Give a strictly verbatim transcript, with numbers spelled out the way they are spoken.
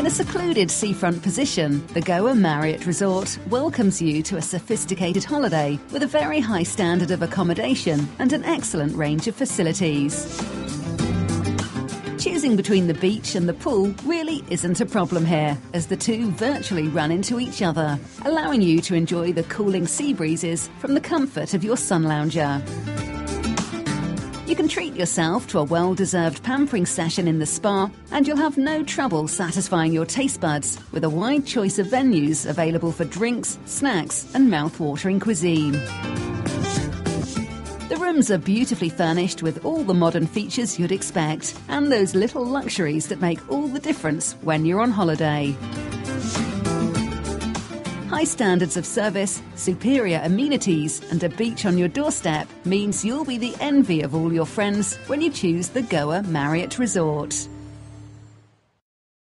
In a secluded seafront position, the Goa Marriott Resort welcomes you to a sophisticated holiday with a very high standard of accommodation and an excellent range of facilities. Choosing between the beach and the pool really isn't a problem here, as the two virtually run into each other, allowing you to enjoy the cooling sea breezes from the comfort of your sun lounger. You can treat yourself to a well-deserved pampering session in the spa, and you'll have no trouble satisfying your taste buds with a wide choice of venues available for drinks, snacks and mouth-watering cuisine. The rooms are beautifully furnished with all the modern features you'd expect, and those little luxuries that make all the difference when you're on holiday. High standards of service, superior amenities and a beach on your doorstep means you'll be the envy of all your friends when you choose the Goa Marriott Resort.